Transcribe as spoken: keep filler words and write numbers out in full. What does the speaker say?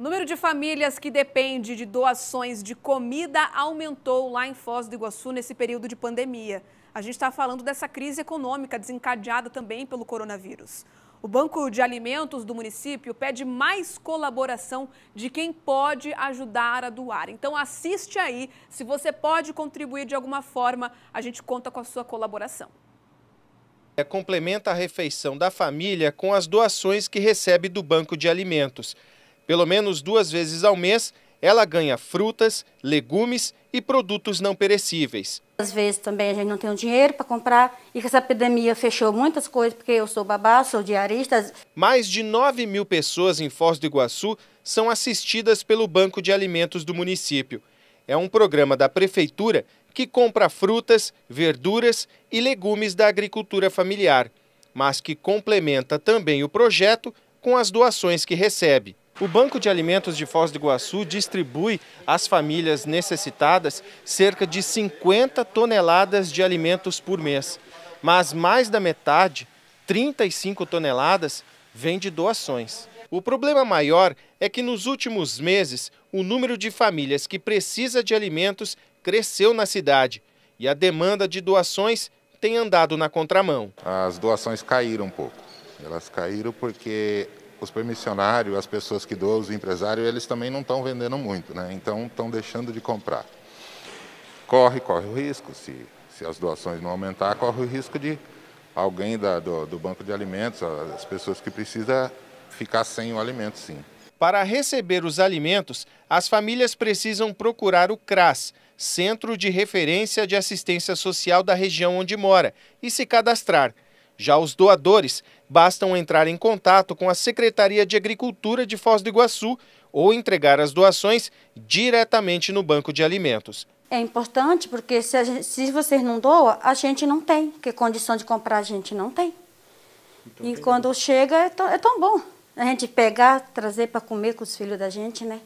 O número de famílias que depende de doações de comida aumentou lá em Foz do Iguaçu nesse período de pandemia. A gente está falando dessa crise econômica desencadeada também pelo coronavírus. O Banco de Alimentos do município pede mais colaboração de quem pode ajudar a doar. Então assiste aí, se você pode contribuir de alguma forma, a gente conta com a sua colaboração. Complementa a refeição da família com as doações que recebe do Banco de Alimentos. Pelo menos duas vezes ao mês, ela ganha frutas, legumes e produtos não perecíveis. Às vezes também a gente não tem o dinheiro para comprar e essa epidemia fechou muitas coisas, porque eu sou babá, sou diarista. Mais de nove mil pessoas em Foz do Iguaçu são assistidas pelo Banco de Alimentos do município. É um programa da prefeitura que compra frutas, verduras e legumes da agricultura familiar, mas que complementa também o projeto com as doações que recebe. O Banco de Alimentos de Foz do Iguaçu distribui às famílias necessitadas cerca de cinquenta toneladas de alimentos por mês. Mas mais da metade, trinta e cinco toneladas, vem de doações. O problema maior é que nos últimos meses, o número de famílias que precisa de alimentos cresceu na cidade e a demanda de doações tem andado na contramão. As doações caíram um pouco. Elas caíram porque os permissionários, as pessoas que doam, os empresários, eles também não estão vendendo muito, né? Então estão deixando de comprar. Corre, corre o risco, se, se as doações não aumentar, corre o risco de alguém da, do, do Banco de Alimentos, as pessoas que precisam, ficar sem o alimento, sim. Para receber os alimentos, as famílias precisam procurar o CRAS, Centro de Referência de Assistência Social da região onde mora, e se cadastrar. Já os doadores bastam entrar em contato com a Secretaria de Agricultura de Foz do Iguaçu ou entregar as doações diretamente no Banco de Alimentos. É importante porque se, a gente, se vocês não doam, a gente não tem, porque condição de comprar a gente não tem. Então, e quando chega é tão, é tão bom a gente pegar, trazer para comer com os filhos da gente, né?